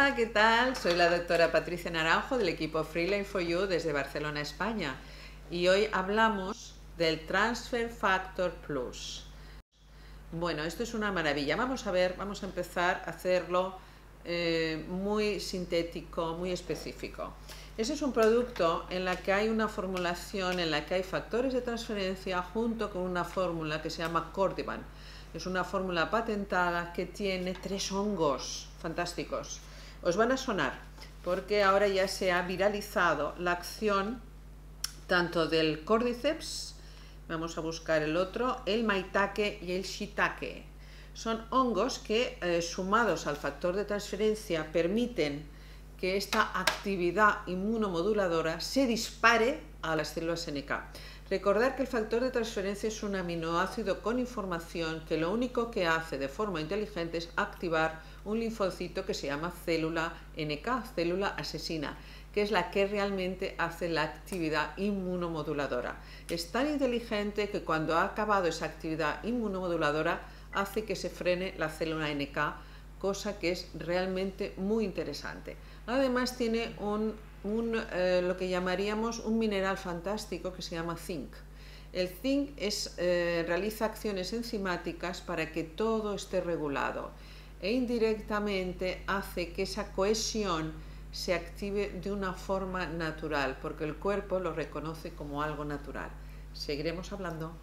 Hola, ¿qué tal? Soy la doctora Patricia Naranjo del equipo Freelife4you desde Barcelona, España, y hoy hablamos del Transfer Factor Plus. Bueno, esto es una maravilla. Vamos a ver, vamos a empezar a hacerlo muy sintético, muy específico. Ese es un producto en la que hay una formulación, en la que hay factores de transferencia junto con una fórmula que se llama Cordyvant. Es una fórmula patentada que tiene tres hongos fantásticos. Os van a sonar porque ahora ya se ha viralizado la acción tanto del Cordyceps, vamos a buscar el otro, el Maitake y el Shiitake. Son hongos que sumados al factor de transferencia permiten que esta actividad inmunomoduladora se dispare a las células NK. Recordar que el factor de transferencia es un aminoácido con información que lo único que hace de forma inteligente es activar un linfocito que se llama célula NK, célula asesina, que es la que realmente hace la actividad inmunomoduladora. Es tan inteligente que cuando ha acabado esa actividad inmunomoduladora hace que se frene la célula NK, cosa que es realmente muy interesante. Además tiene lo que llamaríamos un mineral fantástico que se llama zinc. El zinc realiza acciones enzimáticas para que todo esté regulado e indirectamente hace que esa cohesión se active de una forma natural porque el cuerpo lo reconoce como algo natural. Seguiremos hablando.